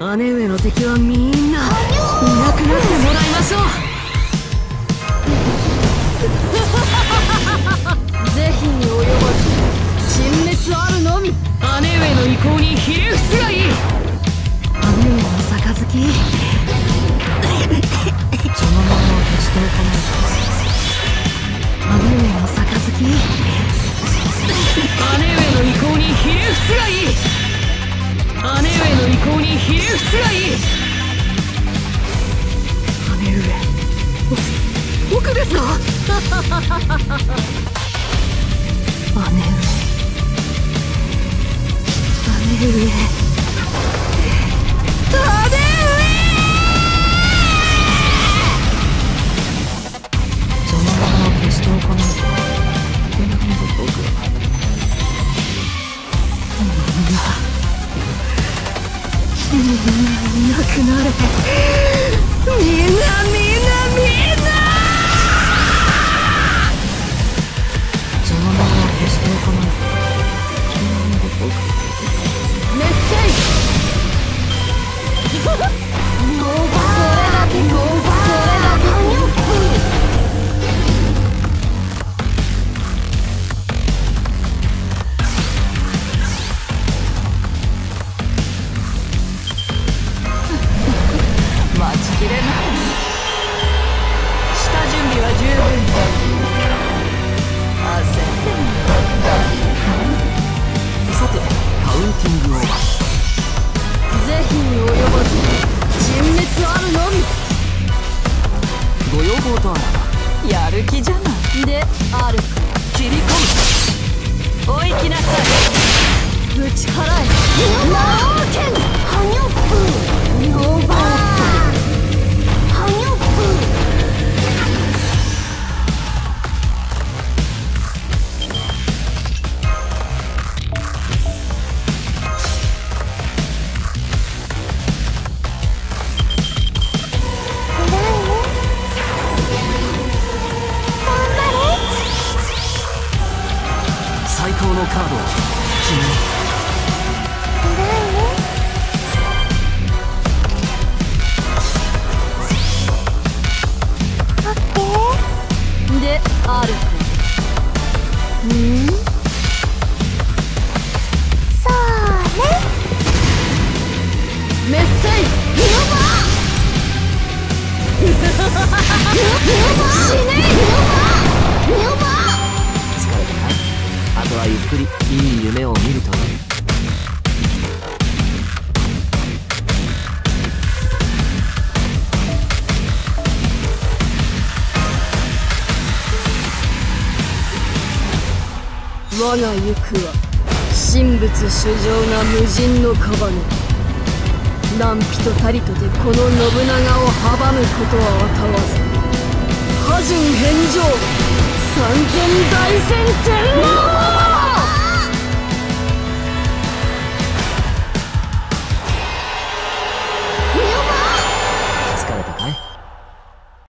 姉上の敵はみんないなくなってもらいましょう。是非に及ばず、沈滅あるのみ。姉上の意向にひれ伏すがいい。姉上の杯。邪魔者を消しておかない。姉上の杯。姉上の意向にひれ伏すがいい。姉上の意向にひれ伏すがいい。姉上、僕ですか？姉上、邪魔者を消しておかないとこんなふうに僕は。みんなみんな、いなくなれ。みんな邪魔者を消しておかない。メッセージノーバーそれだけノーバ我が行くは神仏主上な無人のカバネ。何人たりとてこの信長を阻むことはあたわず。波順返上三千大戦天皇。